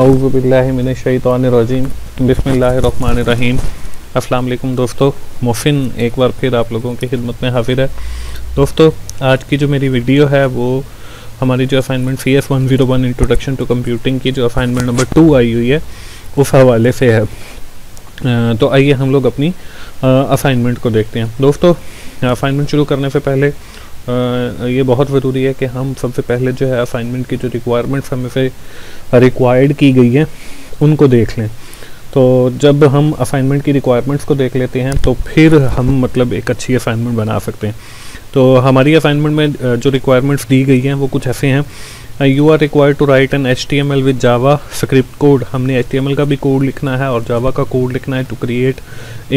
औज़ुबिल्लाहिमिनश्शैतानिर्रजीम बिस्मिल्लाहिर्रहमानिर्रहीम। अस्सलाम वालेकुम दोस्तों, मोहसिन एक बार फिर आप लोगों की खिदमत में हाजिर है। दोस्तों आज की जो मेरी वीडियो है वो हमारी जो assignment CS101 introduction to computing की जो असाइनमेंट नंबर 2 आई हुई है उस हवाले से है। तो आइए हम लोग अपनी असाइनमेंट को देखते हैं। दोस्तों असाइनमेंट शुरू करने से पहले ये बहुत ज़रूरी है कि हम सबसे पहले जो है असाइनमेंट की जो रिक्वायरमेंट्स हमें से रिक्वायर्ड की गई हैं उनको देख लें। तो जब हम असाइनमेंट की रिक्वायरमेंट्स को देख लेते हैं तो फिर हम मतलब एक अच्छी असाइनमेंट बना सकते हैं। तो हमारी असाइनमेंट में जो रिक्वायरमेंट्स दी गई हैं वो कुछ ऐसे हैं। You are required to write an HTML with JavaScript code. हमने HTML का भी कोड लिखना है और जावा का कोड लिखना है to create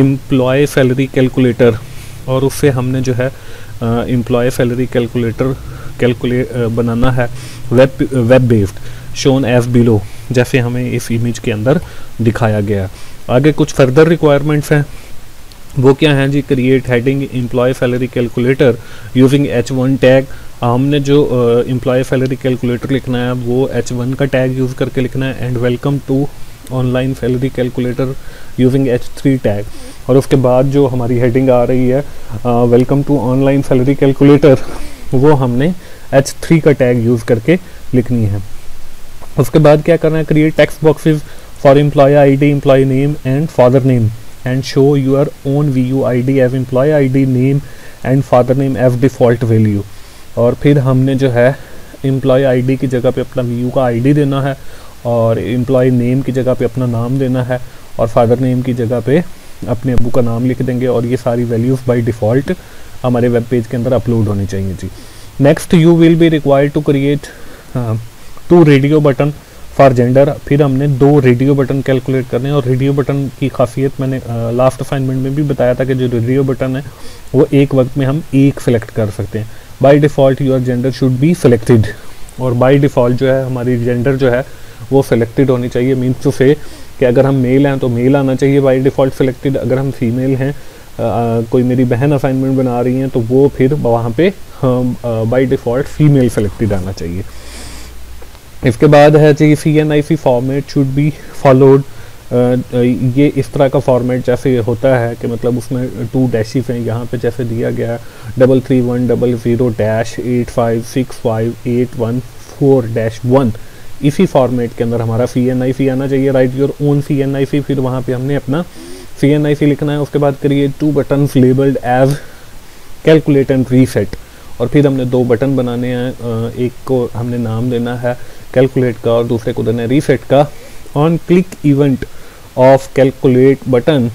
employee salary calculator. और उससे हमने जो है एम्प्लॉय सैलरी कैलकुलेटर बनाना है web based shown as below, जैसे हमें इस इमेज के अंदर दिखाया गया। आगे कुछ फर्दर रिक्वायरमेंट्स हैं, वो क्या हैं जी। Create heading employee salary calculator using H1 tag. हमने जो एम्प्लॉय सैलरी कैलकुलेटर लिखना है वो H1 का टैग यूज़ करके लिखना है। And welcome to online salary calculator using H3 tag. और उसके बाद जो हमारी हेडिंग आ रही है welcome to online salary calculator, वो हमने H3 का टैग यूज़ करके लिखनी है। उसके बाद क्या करना है, create text boxes for employee ID, employee name and father name and show your own VU ID as employee ID name and father name as default value. और फिर हमने जो है एम्प्लॉय ID की जगह पे अपना VU का ID देना है और एम्प्लॉय नेम की जगह पे अपना नाम देना है और फादर नेम की जगह पे अपने अबू का नाम लिख देंगे। और ये सारी वैल्यूज़ बाय डिफ़ॉल्ट हमारे वेब पेज के अंदर अपलोड होनी चाहिए जी। Next, you will be required to create 2 radio button for gender. फिर हमने 2 रेडियो बटन कैलकुलेट करने हैं। और रेडियो बटन की खासियत मैंने लास्ट असाइनमेंट में भी बताया था कि जो रेडियो बटन है वो एक वक्त में हम एक सेलेक्ट कर सकते हैं। By default your gender should be selected. और बाय डिफ़ॉल्ट जो है हमारी जेंडर जो है वो सेलेक्टेड होनी चाहिए। मीन्स टू से कि अगर हम मेल हैं तो मेल आना चाहिए बाय डिफ़ॉल्ट सेलेक्टेड। अगर हम फीमेल हैं, कोई मेरी बहन असाइनमेंट बना रही हैं तो वो फिर वहाँ पे बाय डिफ़ॉल्ट फीमेल सेलेक्टेड आना चाहिए। इसके बाद है जी CNIC format should be followed. ये इस तरह का फॉर्मेट जैसे होता है कि मतलब उसमें 2 डैशेस हैं। यहाँ पे जैसे दिया गया है 331008565814-1 इसी फॉर्मेट के अंदर हमारा CNIC आना चाहिए। Write your own CNIC। फिर वहाँ पे हमने अपना CNIC लिखना है। उसके बाद create 2 button labelled as calculate and reset. और फिर हमने 2 बटन बनाने हैं, एक को हमने नाम देना है कैलकुलेट का और दूसरे को देना है रीसेट का। On click event of calculate button,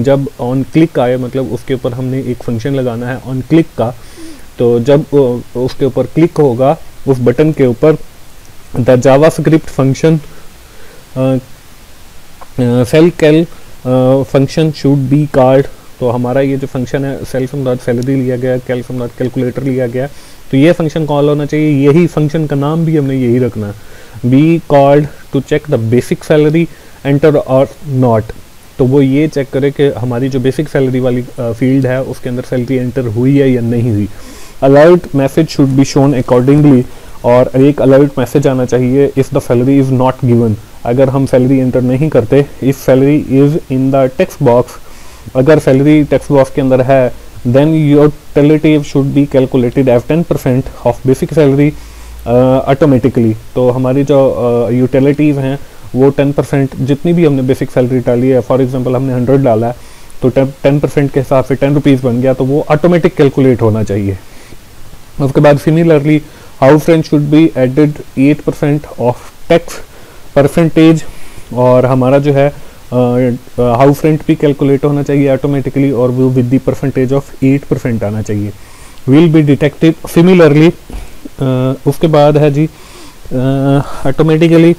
जब ऑन क्लिक आए मतलब उसके ऊपर हमने एक फंक्शन लगाना है ऑन क्लिक का। तो जब उसके ऊपर क्लिक होगा उस बटन के ऊपर, the JavaScript function sal cal function should be called. तो हमारा ये जो फंक्शन है सेल सम्राट सैलरी लिया गया, कैल सम्राट कैलकुलेटर लिया गया, तो ये फंक्शन कॉल होना चाहिए। यही फंक्शन का नाम भी हमने यही रखना, be called to check the basic salary enter और नॉट। तो वो ये चेक करे कि हमारी जो बेसिक सैलरी वाली फील्ड है उसके अंदर सैलरी एंटर हुई है या नहीं हुई। Alert message should be shown accordingly. और एक अलर्ट मैसेज आना चाहिए if the salary is not given, अगर हम सैलरी एंटर नहीं करते। If salary is in the text box, अगर सैलरी टेक्स्ट बॉक्स के अंदर है, then your relative should be calculated as 10% of basic salary automatically. तो हमारी जो यूटिलिटीज़ हैं वो 10% जितनी भी हमने बेसिक सैलरी डाली है, फॉर एग्जांपल हमने 100 डाला है तो 10% के हिसाब से 10 रुपीज़ बन गया, तो वो ऑटोमेटिक कैलकुलेट होना चाहिए। उसके बाद similarly house rent should be added 8% of tax percentage. और हमारा जो है हाउस रेंट भी कैलकुलेट होना चाहिए ऑटोमेटिकली और वो विद दी परसेंटेज ऑफ 8% आना चाहिए। Will be detective similarly. उसके बाद है जी automatically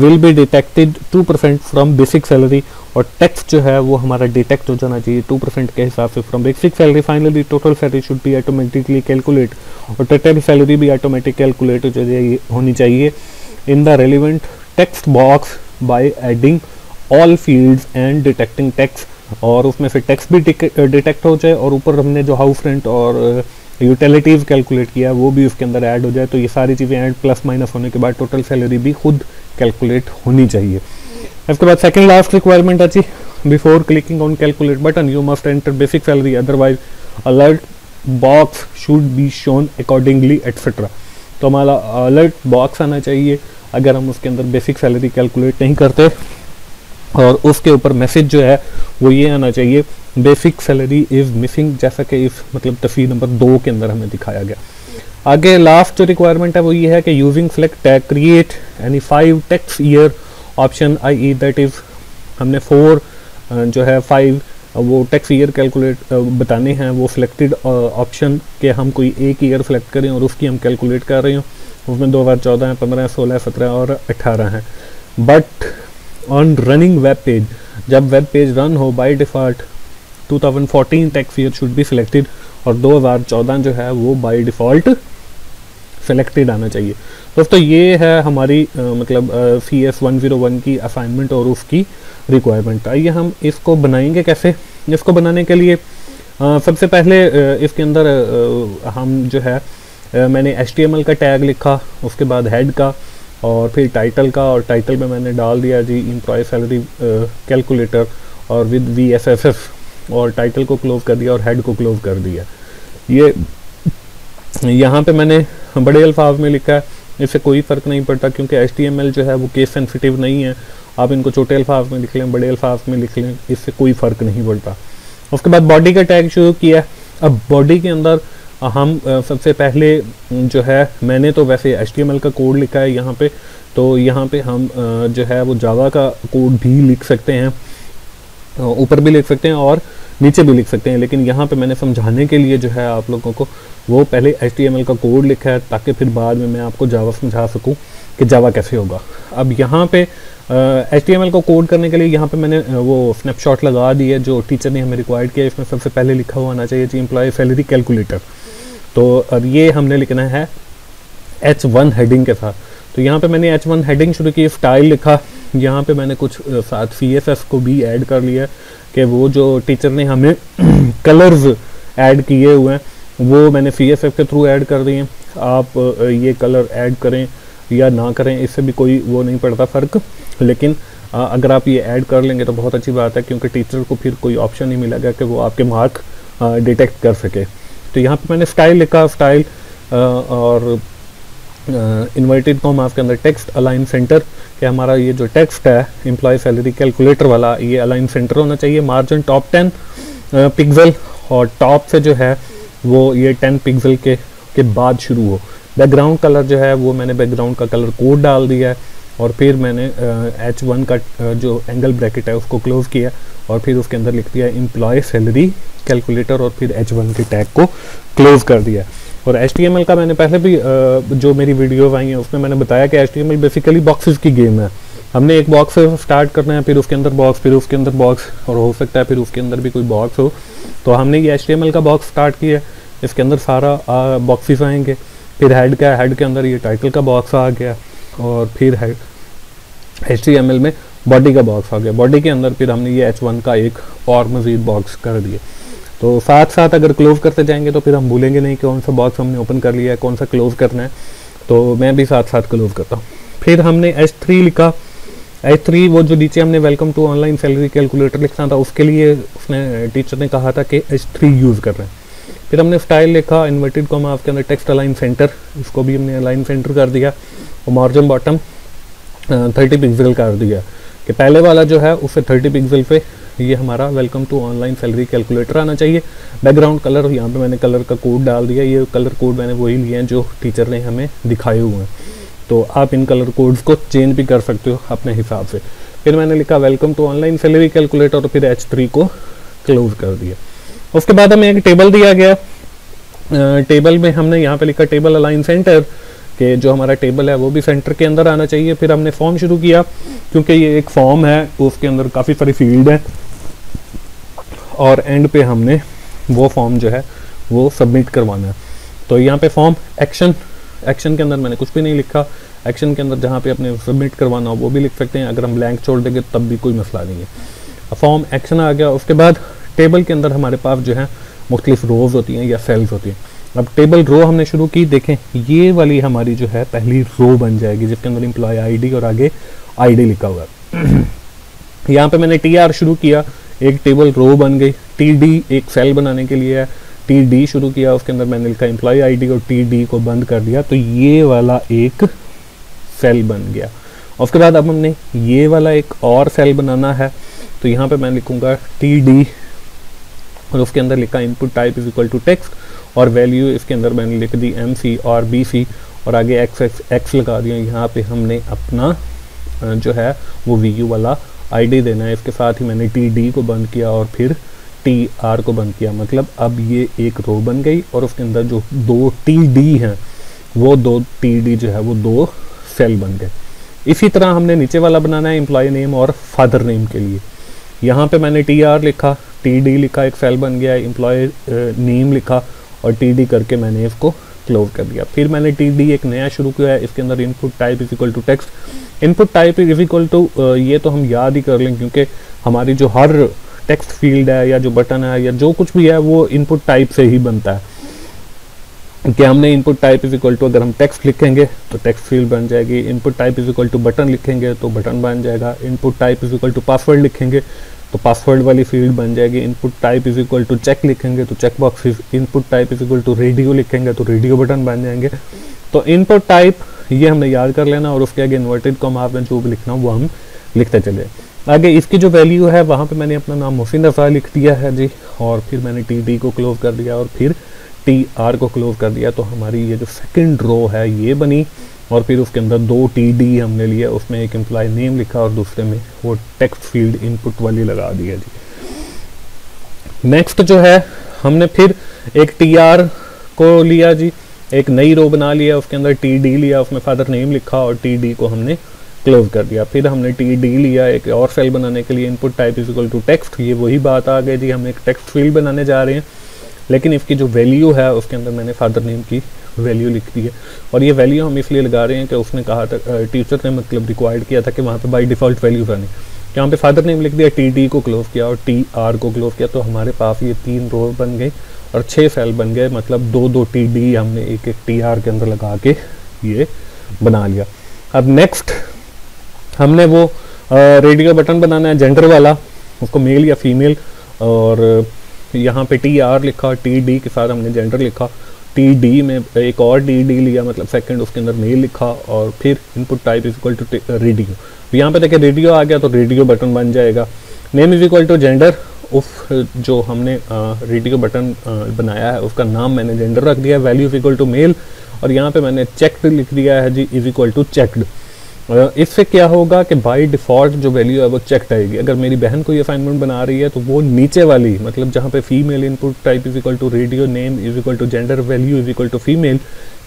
will be detected 2% from basic salary. और टैक्स जो है वो हमारा डिटेक्ट हो जाना चाहिए 2% के हिसाब से from basic salary. Finally total salary should be automatically calculate. और टोटल सैलरी भी ऑटोमेटिक कैलकुलेट होनी चाहिए in the relevant text box by adding all fields and detecting tax. और उसमें से टैक्स भी डिटेक्ट हो जाए और ऊपर हमने जो हाउस रेंट और यूटिलिटीज़ कैलकुलेट किया वो भी उसके अंदर ऐड हो जाए, तो ये सारी चीज़ें ऐड प्लस माइनस होने के बाद टोटल सैलरी भी खुद कैलकुलेट होनी चाहिए। इसके बाद सेकंड लास्ट रिक्वायरमेंट आती है, before clicking on calculate button you must enter basic salary otherwise alert box should be shown accordingly etcetera. तो हमारा अलर्ट बॉक्स आना चाहिए अगर हम उसके अंदर बेसिक सैलरी कैलकुलेट नहीं करते, और उसके ऊपर मैसेज जो है वो ये आना चाहिए बेसिक सैलरी इज़ मिसिंग, जैसा कि इस मतलब तस्वीर नंबर 2 के अंदर हमें दिखाया गया। आगे लास्ट जो रिक्वायरमेंट है वो ये है कि using select tag create any 5 tax year option I E that is, हमने 4 जो है 5 वो टैक्स ईयर कैलकुलेट बताने हैं, वो सिलेक्टेड ऑप्शन के हम कोई एक ईयर सेलेक्ट करें और उसकी हम कैलकुलेट कर रहे हों। उसमें 2014 है, 15 है, 16 है, 17 और 18 हैं। But on running web page, जब वेब पेज रन हो by default 2014 tax year should be selected और 2014 जो है वो बाय डिफ़ॉल्ट सेलेक्टेड आना चाहिए। दोस्तों ये है हमारी मतलब CS101 की असाइनमेंट और उसकी रिक्वायरमेंट। आइए हम इसको बनाएंगे कैसे। इसको बनाने के लिए सबसे पहले इसके अंदर हम जो है मैंने HTML का टैग लिखा, उसके बाद हेड का और फिर टाइटल का, और टाइटल में मैंने डाल दिया जी एम्प्लॉय सैलरी कैलकुलेटर और विद VSSS, और टाइटल को क्लोज कर दिया और हेड को क्लोज कर दिया। ये यहाँ पे मैंने बड़े अल्फाज में लिखा है, इससे कोई फ़र्क नहीं पड़ता क्योंकि HTML जो है वो केस सेंसिटिव नहीं है। आप इनको छोटे अल्फाज में लिख लें, बड़े अल्फाज में लिख लें, इससे कोई फ़र्क नहीं पड़ता। उसके बाद बॉडी का टैग शुरू किया। अब बॉडी के अंदर हम सबसे पहले जो है मैंने तो वैसे HTML का कोड लिखा है यहाँ पर, तो यहाँ पर हम जो है वो जावा का कोड भी लिख सकते हैं, ऊपर भी लिख सकते हैं और नीचे भी लिख सकते हैं, लेकिन यहाँ पे मैंने समझाने के लिए जो है आप लोगों को वो पहले HTML का कोड लिखा है ताकि फिर बाद में मैं आपको जावा समझा सकूँ कि जावा कैसे होगा। अब यहाँ पे HTML को कोड करने के लिए यहाँ पे मैंने वो स्नैपशॉट लगा दी है जो टीचर ने हमें रिक्वायर्ड किया। इसमें सबसे पहले लिखा हुआ आना चाहिए जी एम्प्लॉय सैलरी कैलकुलेटर, तो अब ये हमने लिखना है H1 हेडिंग के साथ। तो यहाँ पे मैंने H1 हेडिंग शुरू की, स्टाइल लिखा, यहाँ पे मैंने कुछ साथ CSS को भी ऐड कर लिया कि वो जो टीचर ने हमें कलर्स ऐड किए हुए हैं वो मैंने CSS के थ्रू ऐड कर दिए। आप ये कलर ऐड करें या ना करें इससे भी कोई वो नहीं पड़ता फ़र्क, लेकिन अगर आप ये ऐड कर लेंगे तो बहुत अच्छी बात है क्योंकि टीचर को फिर कोई ऑप्शन नहीं मिलेगा कि वो आपके मार्क डिटेक्ट कर सके। तो यहाँ पर मैंने स्टाइल लिखा, स्टाइल और इन्वर्टेड को हम आपके अंदर टेक्स्ट अलाइन सेंटर, कि हमारा ये जो टेक्स्ट है एम्प्लॉय सैलरी कैलकुलेटर वाला ये अलाइन सेंटर होना चाहिए। मार्जिन टॉप 10 पिक्सल और टॉप से जो है वो ये 10 पिक्सल के बाद शुरू हो। बैकग्राउंड कलर जो है वो मैंने बैकग्राउंड का कलर कोड डाल दिया है और फिर मैंने H1 का जो एंगल ब्रैकेट है उसको क्लोज किया और फिर उसके अंदर लिख दिया एम्प्लॉय सैलरी कैलकुलेटर और फिर H1 के टैग को क्लोज कर दिया। और HTML का मैंने पहले भी जो मेरी वीडियोज़ आई हैं उसमें मैंने बताया कि HTML बेसिकली बॉक्सेस की गेम है। हमने एक बॉक्स से स्टार्ट करना है, फिर उसके अंदर बॉक्स, फिर उसके अंदर बॉक्स, और हो सकता है फिर उसके अंदर भी कोई बॉक्स हो। तो हमने ये HTML का बॉक्स स्टार्ट किया, इसके अंदर सारा बॉक्सेस आएंगे। फिर हेड का, हेड के अंदर ये टाइटल का बॉक्स आ गया और फिर HTML में बॉडी का बॉक्स आ गया। बॉडी के अंदर फिर हमने ये H1 का एक और मज़ीद बॉक्स कर दिया। तो साथ साथ अगर क्लोज करते जाएंगे तो फिर हम भूलेंगे नहीं कौन सा बॉक्स हमने ओपन कर लिया है, कौन सा क्लोज करना है। तो मैं भी साथ साथ क्लोज करता हूँ। फिर हमने H3 लिखा। H3 वो जो नीचे हमने welcome to online salary calculator लिखना था उसके लिए उसने टीचर ने कहा था कि H3 यूज़ कर रहे हैं। फिर हमने स्टाइल लिखा, इन्वर्टेड कॉमा आपके अंदर टेक्स्ट अलाइन सेंटर, इसको भी हमने अलाइन सेंटर कर दिया और मार्जिन बॉटम 30 पिक्सल कर दिया कि पहले वाला जो है उससे 30 पिक्सल पे ये हमारा welcome to online salary calculator आना चाहिए। बैकग्राउंड कलर, यहाँ पे मैंने कलर का कोड डाल दिया, ये कलर कोड मैंने वही लिए हैं जो टीचर ने हमें दिखाए हुए हैं। तो आप इन कलर कोड्स को चेंज भी कर सकते हो अपने हिसाब से। फिर मैंने लिखा welcome to online salary calculator और फिर H3 को क्लोज कर दिया। उसके बाद हमें एक टेबल दिया गया, टेबल में हमने यहाँ पर लिखा टेबल अलाइन सेंटर, कि जो हमारा टेबल है वो भी सेंटर के अंदर आना चाहिए। फिर हमने फॉर्म शुरू किया, क्योंकि ये एक फॉर्म है उसके अंदर काफ़ी सारी फील्ड है, और एंड पे हमने वो फॉर्म जो है वो सबमिट करवाना है। तो यहाँ पे फॉर्म एक्शन, एक्शन के अंदर मैंने कुछ भी नहीं लिखा। एक्शन के अंदर जहाँ पे अपने सबमिट करवाना हो वो भी लिख सकते हैं, अगर हम ब्लैंक छोड़ देंगे तब भी कोई मसला नहीं है। फॉर्म एक्शन आ गया। उसके बाद टेबल के अंदर हमारे पास जो है मुख्तलिफ रोज़ होती हैं या सेल्स होती हैं। अब टेबल रो हमने शुरू की, देखें ये वाली हमारी जो है पहली रो बन जाएगी जिसके अंदर एम्प्लॉय आईडी और आगे आईडी लिखा हुआ है। यहाँ पे मैंने टीआर शुरू किया, एक टेबल रो बन गई। टीडी एक सेल बनाने के लिए है, टीडी शुरू किया, उसके अंदर मैंने लिखा एम्प्लॉय आईडी और टीडी को बंद कर दिया, तो ये वाला एक सेल बन गया। उसके बाद अब हमने ये वाला एक और सेल बनाना है, तो यहाँ पे मैं लिखूंगा टीडी और उसके अंदर लिखा input type is equal to text और वैल्यू इसके अंदर मैंने लिख दी एमसी और बीसी और आगे एक्स एक्स एक्स लगा दिया। यहाँ पे हमने अपना जो है वो वीयू वाला आईडी देना है। इसके साथ ही मैंने टीडी को बंद किया और फिर टीआर को बंद किया, मतलब अब ये एक रो बन गई और उसके अंदर जो दो टीडी हैं वो दो टीडी जो है वो दो सेल बन गए। इसी तरह हमने नीचे वाला बनाना है एम्प्लॉय नेम और फादर नेम के लिए। यहाँ पे मैंने टीआर लिखा, टीडी लिखा, एक सेल बन गया, एम्प्लॉय नेम लिखा और टीडी करके मैंने इसको क्लोज कर दिया। फिर मैंने टीडी एक नया शुरू किया, इसके अंदर input type is equal to text, input type is equal to ये तो हम याद ही कर लें क्योंकि हमारी जो हर टेक्स्ट फील्ड है या जो बटन है या जो कुछ भी है वो इनपुट टाइप से ही बनता है कि हमने input type is equal to अगर हम टेक्स्ट लिखेंगे तो टेक्स्ट फील्ड बन जाएगी, input type is equal to button लिखेंगे तो बटन बन जाएगा, input type is equal to password लिखेंगे तो पासवर्ड वाली फील्ड बन जाएगी, input type is equal to check लिखेंगे तो check box, input type is equal to radio लिखेंगे तो रेडियो बटन बन जाएंगे। तो इनपुट टाइप ये हमने याद कर लेना और उसके आगे इन्वर्टेड को हम आपने जो भी लिखना वो हम लिखते चले आगे। इसकी जो वैल्यू है वहाँ पर मैंने अपना नाम मोहसिन रफ़ा लिख दिया है जी, और फिर मैंने टी डी को क्लोज कर दिया और फिर टी आर को क्लोज कर दिया, तो हमारी ये जो सेकंड रो है ये बनी और फिर उसके अंदर दो टी डी हमने लिए, उसमें एक एम्प्लॉय नेम लिखा और दूसरे में वो टेक्स्ट फील्ड इनपुट वाली लगा दिया जी। नेक्स्ट जो है हमने फिर एक टी आर को लिया जी, एक नई रो बना लिया, उसके अंदर टी डी लिया, उसमें फादर नेम लिखा और टी डी को हमने क्लोज कर दिया। फिर हमने टी डी लिया एक और सेल बनाने के लिए, input type is equal to text, ये वही बात आ गई जी, हम एक टेक्स्ट फील्ड बनाने जा रहे हैं लेकिन इसकी जो वैल्यू है उसके अंदर मैंने फादर नेम की वैल्यू लिख दी है। और ये वैल्यू हम इसलिए लगा रहे हैं कि उसने कहा था टीचर ने मतलब रिक्वायर्ड किया था कि वहाँ पे बाय डिफ़ॉल्ट वैल्यू आनी, यहाँ पे फादर नेम लिख दिया, टीडी को क्लोज किया और टीआर को क्लोज किया, तो हमारे पास ये तीन रो बन गई और 6 सेल बन गए, मतलब दो दो टीडी हमने एक एक टीआर के अंदर लगा के ये बना लिया। अब नेक्स्ट हमने वो रेडियो बटन बनाना है जेंडर वाला, उसको मेल या फीमेल, और यहाँ पे टी आर लिखा, टी डी के साथ हमने जेंडर लिखा, टी डी में एक और टी डी लिया मतलब सेकंड, उसके अंदर मेल लिखा और फिर input type is equal to radio, यहाँ पे देखिए रेडियो आ गया तो रेडियो बटन बन जाएगा, name is equal to gender, उस जो हमने रेडियो बटन बनाया है उसका नाम मैंने जेंडर रख दिया, value is equal to male और यहाँ पर मैंने चेक्ड लिख दिया है जी इज इक्वल टू चेक्ड। इससे क्या होगा कि बाय डिफ़ॉल्ट जो वैल्यू है वो चेक आएगी। अगर मेरी बहन कोई असाइनमेंट बना रही है तो वो नीचे वाली मतलब जहाँ पे female input type is equal to radio, name is equal to gender, value is equal to female,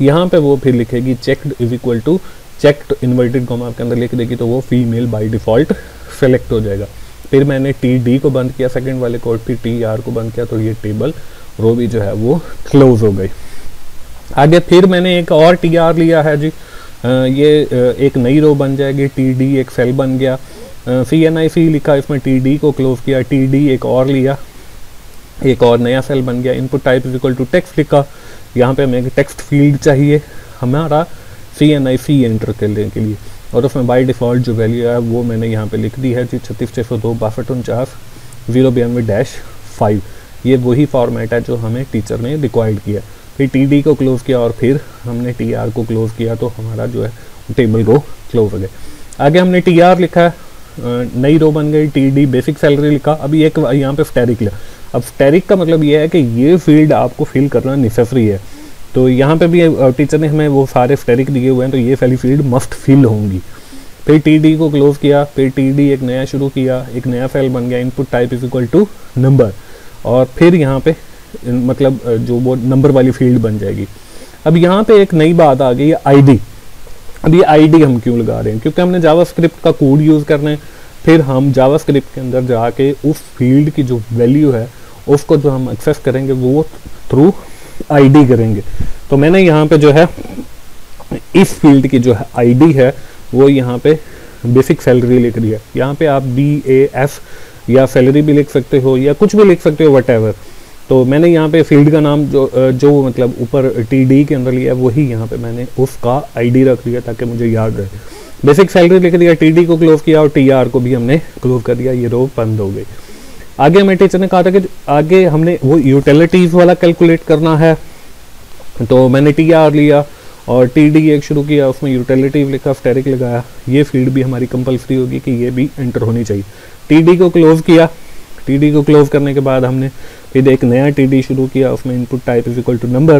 यहाँ पे वो फिर लिखेगी checked is equal to checked inverted comma आपके अंदर लिख देगी, तो वो फीमेल बाई डिफ़ॉल्ट सेलेक्ट हो जाएगा। फिर मैंने टी डी को बंद किया सेकेंड वाले को, फिर टी आर को बंद किया, तो ये टेबल रो भी जो है वो क्लोज हो गई। आगे फिर मैंने एक और टी आर लिया है जी, एक नई रो बन जाएगी, टीडी एक सेल बन गया, CNIC लिखा, इसमें टीडी को क्लोज किया, टीडी एक और लिया, एक और नया सेल बन गया, input type is equal to text लिखा, यहाँ पे हमें एक टेक्स्ट फील्ड चाहिए हमारा CNIC एंटर करने के लिए, और उसमें बाय डिफ़ॉल्ट जो वैल्यू है वो मैंने यहाँ पे लिख दी है जी 36602 092-5, ये वही फॉर्मेट है जो हमें टीचर ने रिक्वायर्ड किया। फिर टी डी को क्लोज किया और फिर हमने टी आर को क्लोज किया, तो हमारा जो है टेबल रो क्लोज हो गए। आगे हमने टी आर लिखा है, नई रो बन गई, टी डी बेसिक सैलरी लिखा, अभी एक यहाँ पे स्टैरिक लिखा। अब स्टैरिक का मतलब ये है कि ये फील्ड आपको फिल करना नेसेसरी है, तो यहाँ पे भी टीचर ने हमें वो सारे स्टैरिक दिए हुए हैं, तो ये सारी फील्ड मस्ट फिल होंगी। फिर टी डी को क्लोज किया, फिर टी डी एक नया शुरू किया, एक नया सेल बन गया, input type is equal to number, और फिर यहाँ पे मतलब जो वो नंबर वाली फील्ड बन जाएगी। अब यहाँ पे एक नई बात आ गई है आईडी। अब ये आईडी हम क्यों लगा रहे हैं? क्योंकि हमने जावास्क्रिप्ट का कोड यूज़ करना है, फिर हम जावास्क्रिप्ट के अंदर जाके उस फील्ड की जो वैल्यू है उसको जो हम एक्सेस करेंगे वो थ्रू आईडी करेंगे। तो मैंने यहाँ पे जो है इस फील्ड की जो है आईडी है वो यहाँ पे बेसिक सैलरी लिख रही है। यहाँ पे आप BAS या सैलरी भी लिख सकते हो या कुछ भी लिख सकते हो, वट एवर। तो मैंने यहाँ पे फील्ड का नाम जो मतलब ऊपर TD के अंदर लिया है वही यहाँ पे मैंने उसका ID रख दिया ताकि मुझे याद रहे। बेसिक सैलरी लिख दिया, TD को क्लोज किया और TR को भी हमने क्लोज कर दिया, ये रो बंद हो गई। आगे हमें टीचर ने कहा था कि आगे हमने वो यूटिलिटीज़ वाला कैलकुलेट करना है, तो मैंने TR लिया और TD एक शुरू किया, उसमें यूटिलिटी लिखा, स्टैटिक लगाया। ये फील्ड भी हमारी कंपलसरी होगी कि ये भी एंटर होनी चाहिए। TD को क्लोज किया, TD को क्लोज करने के बाद हमने फिर एक नया TD शुरू किया, उसमें input type is equal to number,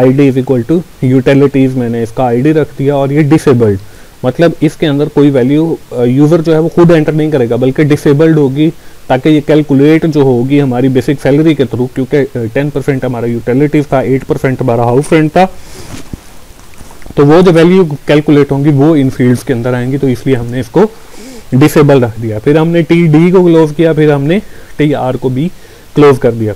ID is equal to utilities, मैंने इसका ID रख दिया और ये डिसेबल्ड, मतलब इसके अंदर कोई वैल्यू यूज़र जो है वो खुद एंटर नहीं करेगा बल्कि डिसेबल्ड होगी, ताकि ये कैलकुलेट जो होगी हमारी बेसिक सैलरी के थ्रू, क्योंकि 10% हमारा यूटिलिटीज था, 8% हमारा हाउस रेंट था, तो वो जो वैल्यू कैलकुलेट होंगी वो इन फील्ड्स के अंदर आएंगी, तो इसलिए हमने इसको डिसेबल रख दिया। फिर हमने TD को क्लोज किया, फिर हमने TR को भी क्लोज कर दिया।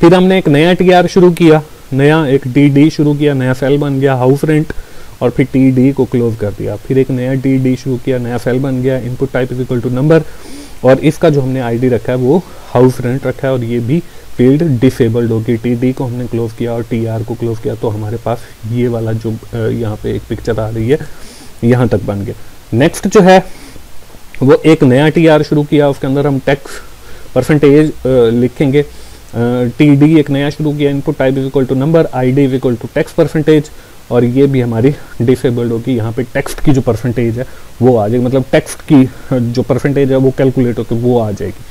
फिर हमने एक नया TR शुरू किया, नया एक TD शुरू किया, नया सेल बन गया हाउस रेंट, और फिर TD को क्लोज कर दिया। फिर एक नया TD शुरू किया, नया सेल बन गया, input type is equal to number, और इसका जो हमने ID रखा है वो हाउस रेंट रखा है, और ये भी फील्ड डिसेबल्ड होगी। TD को हमने क्लोज किया और TR को क्लोज किया, तो हमारे पास ये वाला जो यहाँ पे एक पिक्चर आ रही है यहाँ तक बन गया। नेक्स्ट जो है वो एक नया TR शुरू किया, उसके अंदर हम टैक्स परसेंटेज लिखेंगे। TD एक नया शुरू किया, input type is equal to number, ID is equal to tax percentage, और ये भी हमारी डिसेबल्ड होगी। यहाँ पे टेक्स्ट की जो परसेंटेज है वो आ जाएगी, मतलब टेक्स्ट की जो परसेंटेज है वो कैलकुलेट होकर वो आ जाएगी।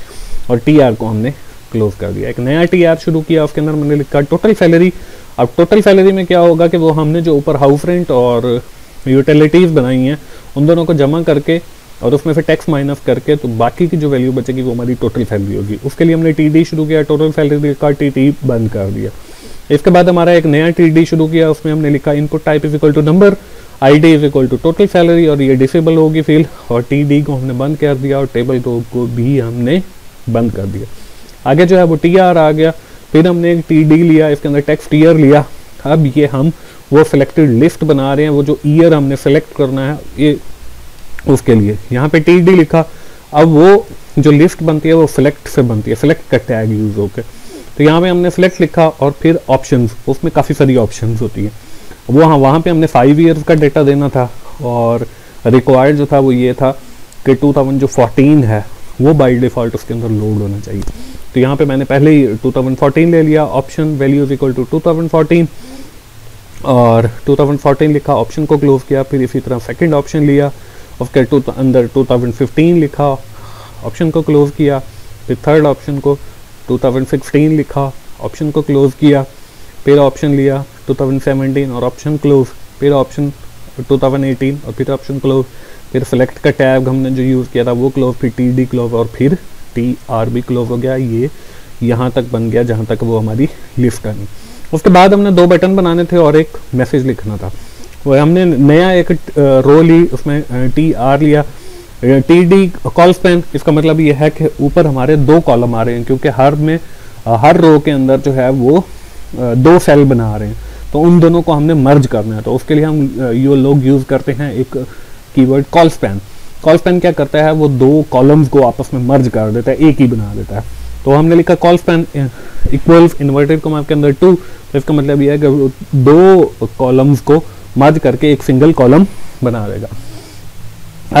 और TR को हमने क्लोज कर दिया। एक नया TR शुरू किया, उसके अंदर मैंने लिखा टोटल सैलरी। अब टोटल सैलरी में क्या होगा कि वो हमने जो ऊपर हाउस रेंट और यूटिलिटीज़ बनाई हैं उन दोनों को जमा करके और उसमें फिर टैक्स माइनस करके, तो बाकी की जो वैल्यू बचेगी वो हमारी टोटल सैलरी होगी। उसके लिए हमने TD शुरू किया, टोटल सैलरी का TD बंद कर दिया। इसके बाद हमारा एक नया TD शुरू किया, उसमें हमने लिखा input type is equal to number, ID is equal to total salary, और ये डिसेबल होगी फील्ड, और TD को हमने बंद कर दिया और टेबल को भी हमने बंद कर दिया। आगे जो है वो TR आ गया। फिर हमने एक TD लिया, इसके अंदर टेक्स्ट ईयर लिया। अब ये हम वो सिलेक्टेड लिस्ट बना रहे हैं, वो जो ईयर हमने सेलेक्ट करना है ये उसके लिए यहाँ पे TD लिखा। अब वो जो लिस्ट बनती है वो सिलेक्ट से बनती है, सिलेक्ट का टैग यूज होकर, तो यहाँ पे हमने सेलेक्ट लिखा और फिर ऑप्शंस, उसमें काफ़ी सारी ऑप्शंस होती हैं वो, हाँ वहाँ पे हमने 5 ईयर्स का डेटा देना था, और रिक्वायर्ड जो था वो ये था कि 2014 है वो बाय डिफ़ॉल्ट उसके अंदर लोड होना चाहिए। तो यहाँ पे मैंने पहले ही 2014 ले लिया, ऑप्शन वैल्यूज इक्वल टू 2014 और 2014 लिखा, ऑप्शन को क्लोज किया। फिर इसी तरह सेकेंड ऑप्शन लिया, उसके अंदर 2015 लिखा, ऑप्शन को क्लोज किया। फिर थर्ड ऑप्शन को 2016 लिखा, ऑप्शन को क्लोज किया। फिर ऑप्शन लिया 2017 और ऑप्शन क्लोज, फिर ऑप्शन 2018 और फिर ऑप्शन क्लोज, फिर सेलेक्ट का टैग हमने जो यूज़ किया था वो क्लोज, फिर TD क्लोज और फिर TR भी क्लोज हो गया। ये यहाँ तक बन गया जहाँ तक वो हमारी लिस्ट आनी। उसके बाद हमने 2 बटन बनाने थे और एक मैसेज लिखना था। वो हमने नया एक रो ली, उसमें TR लिया, TD कॉल स्पैन। इसका मतलब ये है कि ऊपर हमारे 2 कॉलम आ रहे हैं, क्योंकि हर रो के अंदर जो है वो 2 सेल बना रहे हैं, तो उन दोनों को हमने मर्ज करना है। तो उसके लिए हम ये लोग यूज़ करते हैं एक keyword colspan. Colspan क्या करता है, वो 2 कॉलम्स को आपस में मर्ज कर देता है, एक ही बना देता है। तो हमने लिखा colspan equals inverted comma के अंदर 2, तो इसका मतलब यह है कि 2 कॉलम्स को मर्ज करके एक सिंगल कॉलम बना देगा।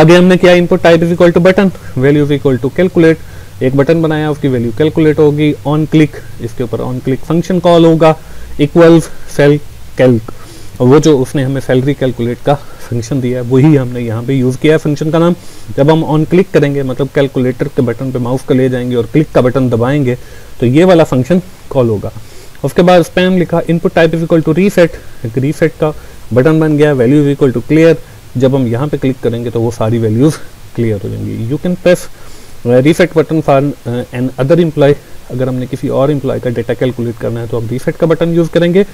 आगे हमने किया input type is equal to button, value is equal to calculate, एक बटन बनाया उसकी वैल्यू कैलकुलेट होगी। ऑन क्लिक, इसके ऊपर ऑन क्लिक फंक्शन कॉल होगा। इक्वल्स सेल कैल्क, वो जो उसने हमें सैलरी कैलकुलेट का फंक्शन दिया है वही हमने यहाँ पे यूज़ किया है। फंक्शन का नाम जब हम ऑन क्लिक करेंगे, मतलब कैलकुलेटर के बटन पर माउस को ले जाएंगे और क्लिक का बटन दबाएंगे, तो ये वाला फंक्शन कॉल होगा। उसके बाद स्पैम लिखा, input type is equal to reset, एक रीसेट का बटन बन गया। Value is equal to clear, जब हम यहाँ पे क्लिक करेंगे तो वो सारी वैल्यूज़ क्लियर हो जाएंगी। You can press reset button for another employ, अगर हमने किसी और एम्प्लॉय का डाटा कैलकुलेट करना है तो हम रीसेट का बटन यूज़ करेंगे।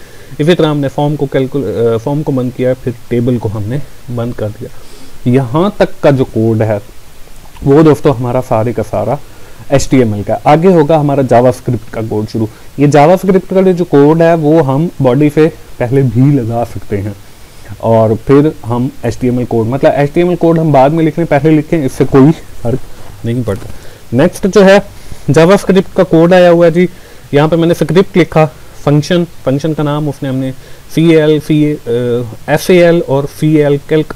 इसी तरह हमने फॉर्म को बंद किया, फिर टेबल को हमने बंद कर दिया। यहाँ तक का जो कोड है वो दोस्तों हमारा सारे का सारा HTML का। आगे होगा हमारा जावास्क्रिप्ट का कोड शुरू। ये जावास्क्रिप्ट का जो कोड है वो हम बॉडी से पहले भी लगा सकते हैं, और फिर हम HTML कोड, मतलब HTML कोड हम बाद में लिखें पहले लिखें, इससे कोई फर्क नहीं पड़ता। नेक्स्ट जो है जावास्क्रिप्ट का कोड आया हुआ है जी, यहाँ पे मैंने स्क्रिप्ट लिखा, फंक्शन का नाम उसने हमने FAL और FAL कैल्क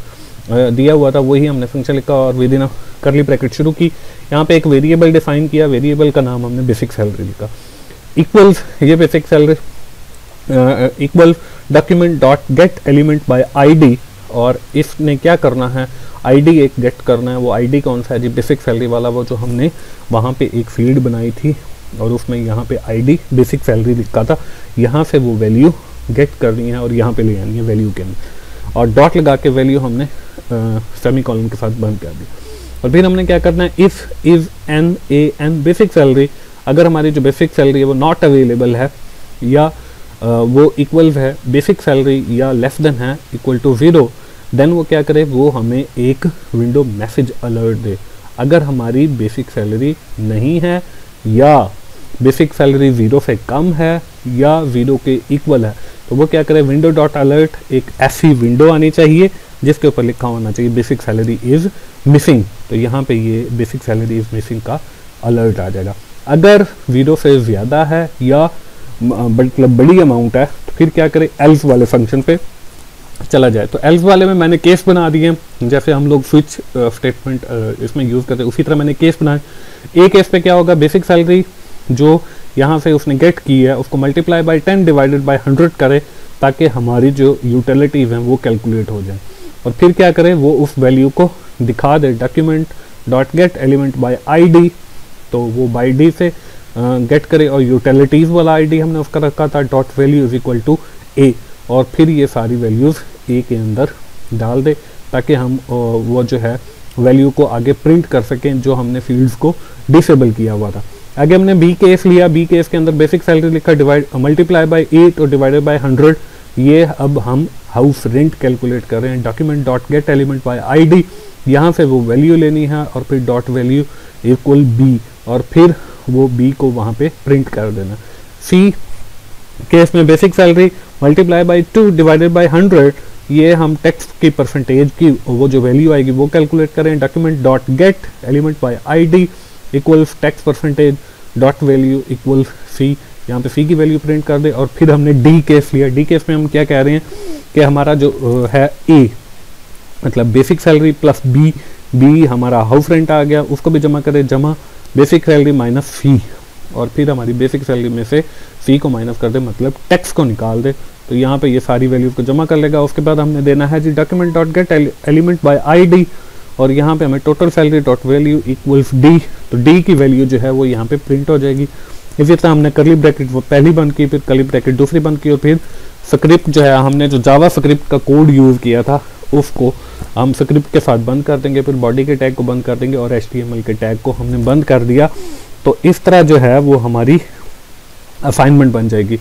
दिया हुआ था, वही हमने फंक्शन लिखा और विद इन करली ब्रैकेट शुरू की। यहाँ पे एक वेरिएबल डिफाइन किया, वेरिएबल का नाम हमने बेसिक सैलरी लिखा, इक्वल्स ये basic salary equal document dot get element by ID, और इसने क्या करना है, ID एक गेट करना है। वो ID कौन सा है जी, बेसिक सैलरी वाला, वो जो हमने वहाँ पे एक फील्ड बनाई थी और उसमें यहाँ पे ID बेसिक सैलरी लिखा था, यहाँ से वो वैल्यू गेट करनी है और यहाँ पे ले आनी है वैल्यू के अंदर, और डॉट लगा के वैल्यू हमने सेमी कॉलन के साथ बंद कर दी। और फिर हमने क्या करना है, if is NAN basic salary, अगर हमारी जो बेसिक सैलरी है वो नॉट अवेलेबल है या वो इक्वल है बेसिक सैलरी या लेस देन है इक्वल टू 0, देन वो क्या करे, वो हमें एक विंडो मैसेज अलर्ट दे। अगर हमारी बेसिक सैलरी नहीं है या बेसिक सैलरी 0 से कम है या 0 के इक्वल है, तो वो क्या करे, विंडो डॉट अलर्ट एक ऐसी विंडो आनी चाहिए जिसके ऊपर लिखा होना चाहिए बेसिक सैलरी इज़ मिसिंग। तो यहाँ पे ये बेसिक सैलरी इज़ मिसिंग का अलर्ट आ जाएगा। अगर 0 से ज़्यादा है या मतलब बड़ी अमाउंट है, तो फिर क्या करें, एल्स वाले फंक्शन पे चला जाए। तो एल्स वाले में मैंने केस बना दिए, जैसे हम लोग स्विच स्टेटमेंट इसमें यूज़ करते हैं, उसी तरह मैंने केस बनाए। एक केस पे क्या होगा, बेसिक सैलरी जो यहाँ से उसने गेट की है उसको मल्टीप्लाई बाय 10 डिवाइडेड बाय 100 करें, ताकि हमारी जो यूटिलिटीज़ हैं वो कैलकुलेट हो जाए। और फिर क्या करें, वो उस वैल्यू को दिखा दे document dot get element by ID, तो वो बाय D से गेट करे, और यूटिलिटीज़ वाला ID हमने उसका रखा था dot value is equal to A, और फिर ये सारी वैल्यूज़ A के अंदर डाल दे, ताकि हम वो जो है वैल्यू को आगे प्रिंट कर सकें जो हमने फील्ड्स को डिसेबल किया हुआ था। आगे हमने B केस लिया, B केस के अंदर बेसिक सैलरी लिखा, डिवाइड मल्टीप्लाई बाय 8 और डिवाइडेड बाय 100। ये अब हम हाउस रेंट कैलकुलेट कर रहे हैं, document dot get element by ID, यहाँ से वो वैल्यू लेनी है और फिर डॉट वैल्यू इक्वल B, और फिर वो B को वहाँ पे प्रिंट कर देना। C केस में basic salary multiply by 2 divided by 100, ये हम टेक्स्ट की परसेंटेज की वो जो वैल्यू आएगी वो कैलकुलेट करें, document dot get element by ID equals text percentage dot value equal C, यहाँ पे C की वैल्यू प्रिंट कर दे। और फिर हमने D केस लिया, D केस में हम क्या कह रहे हैं कि हमारा जो है A मतलब बेसिक सैलरी प्लस B हमारा हाउस रेंट आ गया, उसको भी जमा करें, जमा बेसिक सैलरी माइनस C, और फिर हमारी बेसिक सैलरी में से C को माइनस कर दे मतलब टैक्स को निकाल दे। तो यहाँ पे ये सारी वैल्यूज को जमा कर लेगा। उसके बाद हमने देना है जी document dot get element by ID, और यहाँ पे हमें total salary dot value equals D, तो D की वैल्यू जो है वो यहाँ पे प्रिंट हो जाएगी। इसी तरह हमने करली ब्रैकेट वो पहली बंद की, फिर करली ब्रैकेट दूसरी बंद की, और फिर स्क्रिप्ट जो है हमने जो जावा स्क्रिप्ट का कोड यूज़ किया था उसको हम स्क्रिप्ट के साथ बंद कर देंगे, फिर बॉडी के टैग को बंद कर देंगे और HTML के टैग को हमने बंद कर दिया। तो इस तरह जो है वो हमारी असाइनमेंट बन जाएगी।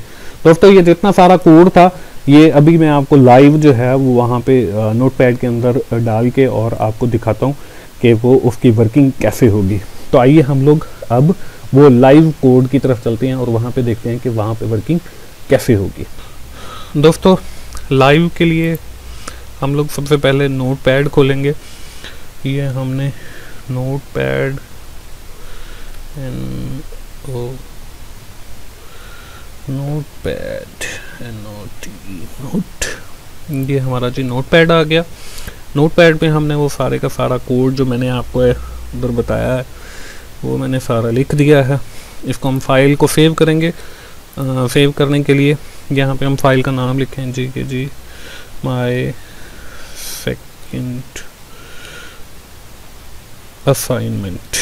दोस्तों ये जितना सारा कोड था ये अभी मैं आपको लाइव जो है वो वहाँ पे नोटपैड के अंदर डाल के और आपको दिखाता हूँ कि वो उसकी वर्किंग कैसे होगी। तो आइए हम लोग अब वो लाइव कोड की तरफ चलते हैं और वहाँ पे देखते हैं कि वहाँ पे वर्किंग कैसे होगी। दोस्तों लाइव के लिए हम लोग सबसे पहले नोटपैड खोलेंगे। ये हमने नोटपैड नोटपैड ये हमारा जी नोटपैड आ गया। नोटपैड में हमने वो सारे का सारा कोड जो मैंने आपको उधर बताया है वो मैंने सारा लिख दिया है। इसको हम फाइल को सेव करेंगे। सेव करने के लिए यहाँ पे हम फाइल का नाम लिखें G K ji my second assignment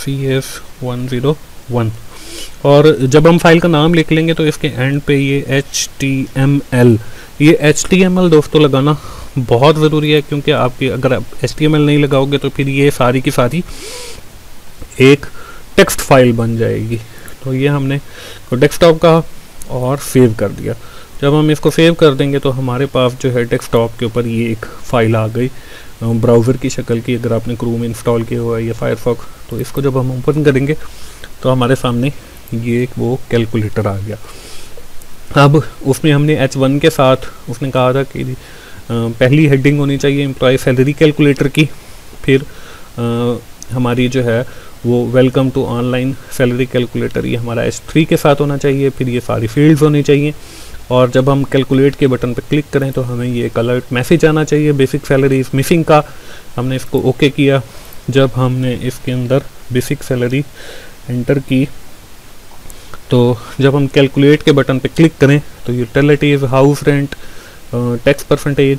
CS101, और जब हम फाइल का नाम लिख लेंगे तो इसके एंड पे ये HTML, ये HTML दोस्तों लगाना बहुत ज़रूरी है, क्योंकि आपकी अगर आप HTML नहीं लगाओगे तो फिर ये सारी की सारी एक टेक्स्ट फाइल बन जाएगी। तो ये हमने डेस्कटॉप का और सेव कर दिया। जब हम इसको सेव कर देंगे तो हमारे पास जो है डेस्कटॉप के ऊपर ये एक फ़ाइल आ गई ब्राउज़र की शक्ल की। अगर आपने क्रोम इंस्टॉल किया हुआ है या फायरफॉक्स, तो इसको जब हम ओपन करेंगे तो हमारे सामने ये एक वो कैलकुलेटर आ गया। अब उसमें हमने H1 के साथ उसने कहा था कि पहली हेडिंग होनी चाहिए एम्प्लॉय सैलरी कैलकुलेटर की, फिर हमारी जो है वो welcome to online salary calculator, ये हमारा S3 के साथ होना चाहिए। फिर ये सारी फील्ड्स होनी चाहिए और जब हम कैलकुलेट के बटन पर क्लिक करें तो हमें ये एक अलर्ट मैसेज आना चाहिए बेसिक सैलरी इज़ मिसिंग का। हमने इसको ओके किया। जब हमने इसके अंदर बेसिक सैलरी एंटर की तो जब हम कैलकुलेट के बटन पे क्लिक करें तो utilities, house rent, tax percentage,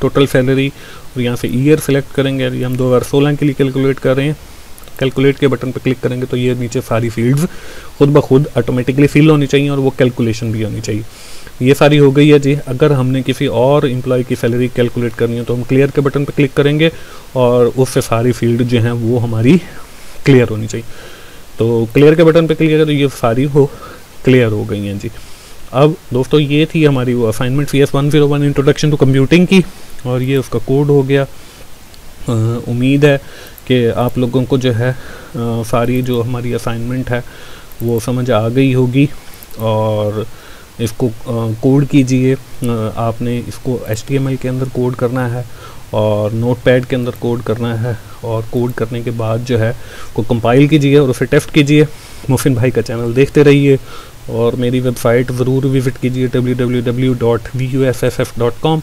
total salary और यहाँ से ईयर सेलेक्ट करेंगे। यदि हम 2016 के लिए कैलकुलेट कर रहे हैं, कैलकुलेट के बटन पे क्लिक करेंगे तो ये नीचे सारी फील्ड्स खुद ब खुद ऑटोमेटिकली फिल होनी चाहिए और वो कैलकुलेशन भी होनी चाहिए। ये सारी हो गई है जी। अगर हमने किसी और एम्प्लॉय की सैलरी कैलकुलेट करनी है तो हम क्लियर के बटन पर क्लिक करेंगे और उससे सारी फील्ड जो हैं वो हमारी क्लियर होनी चाहिए। तो क्लियर के बटन पर क्लिक करें तो ये सारी हो क्लियर हो गई हैं जी। अब दोस्तों ये थी हमारी वो assignment CS101 introduction to computing की और ये उसका कोड हो गया। उम्मीद है कि आप लोगों को जो है सारी जो हमारी असाइनमेंट है वो समझ आ गई होगी और इसको कोड कीजिए। आपने इसको HTML के अंदर कोड करना है और नोटपैड के अंदर कोड करना है और कोड करने के बाद जो है को कंपाइल कीजिए और उसे टेस्ट कीजिए। मुफिन भाई का चैनल देखते रहिए और मेरी वेबसाइट ज़रूर विज़िट कीजिए www.vsss.com।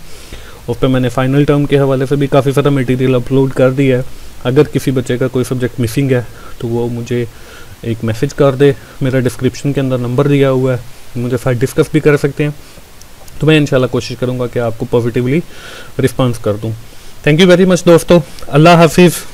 उस पर मैंने फाइनल टर्म के हवाले से भी काफ़ी सारा मटेरियल अपलोड कर दिया है। अगर किसी बच्चे का कोई सब्जेक्ट मिसिंग है तो वो मुझे एक मैसेज कर दे, मेरा डिस्क्रिप्शन के अंदर नंबर दिया हुआ है, मुझे साथ डिस्कस भी कर सकते हैं। तो मैं इंशाल्लाह कोशिश करूँगा कि आपको पॉजिटिवली रिस्पॉन्स कर दूँ। थैंक यू वेरी मच दोस्तों, अल्लाह हाफिज़।